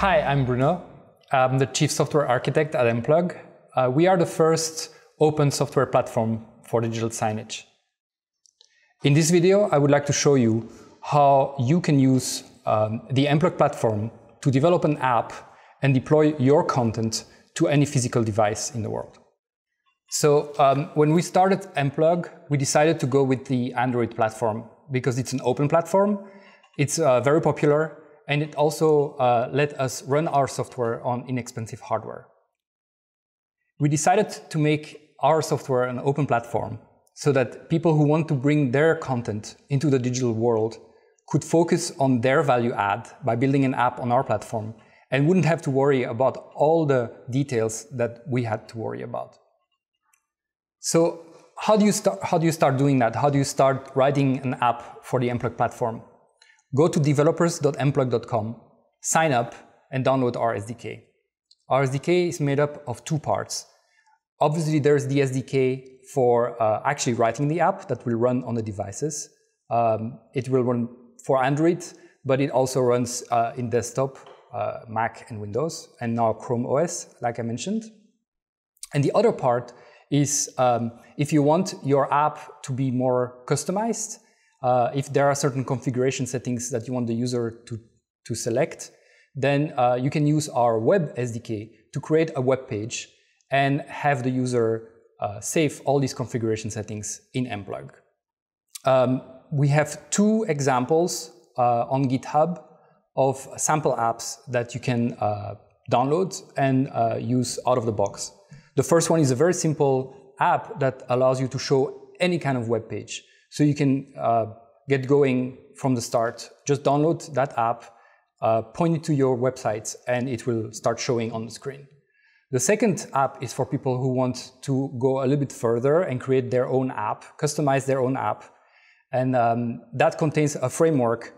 Hi, I'm Bruno. I'm the Chief Software Architect at Enplug. We are the first open software platform for digital signage. In this video, I would like to show you how you can use the Enplug platform to develop an app and deploy your content to any physical device in the world. So when we started Enplug, we decided to go with the Android platform because it's an open platform, it's very popular, and it also let us run our software on inexpensive hardware. We decided to make our software an open platform so that people who want to bring their content into the digital world could focus on their value add by building an app on our platform and wouldn't have to worry about all the details that we had to worry about. So how do you start doing that? How do you start writing an app for the Enplug platform? Go to developers.enplug.com, sign up, and download our SDK. Our SDK is made up of two parts. Obviously, there's the SDK for actually writing the app that will run on the devices. It will run for Android, but it also runs in desktop, Mac and Windows, and now Chrome OS, like I mentioned. And the other part is if you want your app to be more customized, if there are certain configuration settings that you want the user to select, then you can use our web SDK to create a web page and have the user save all these configuration settings in Enplug. We have two examples on GitHub of sample apps that you can download and use out of the box. The first one is a very simple app that allows you to show any kind of web page. So you can get going from the start. Just download that app, point it to your website, and it will start showing on the screen. The second app is for people who want to go a little bit further and create their own app, customize their own app. And that contains a framework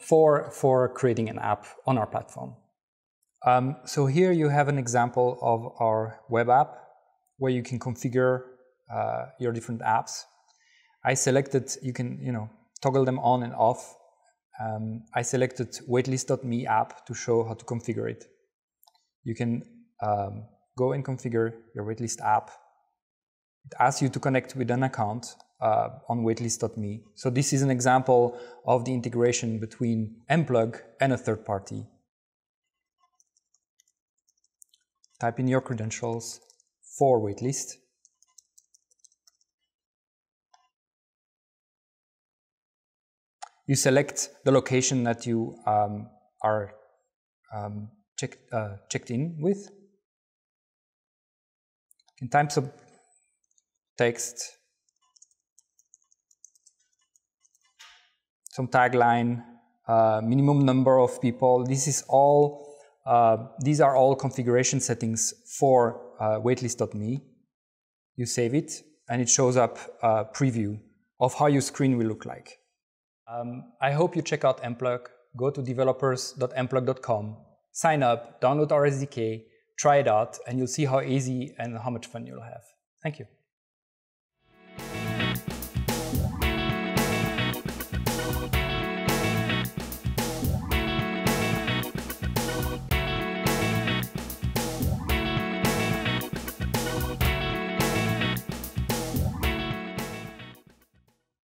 for creating an app on our platform. So here you have an example of our web app where you can configure your different apps. I selected, you can toggle them on and off. I selected waitlist.me app to show how to configure it. You can go and configure your waitlist app. It asks you to connect with an account on waitlist.me. So this is an example of the integration between Enplug and a third party. Type in your credentials for waitlist. You select the location that you are checked in with. You can type some text, some tagline, minimum number of people. This is all, these are all configuration settings for waitlist.me. You save it, and it shows up a preview of how your screen will look like. I hope you check out Enplug. Go to developers.enplug.com, sign up, download our SDK, try it out, and you'll see how easy and how much fun you'll have. Thank you.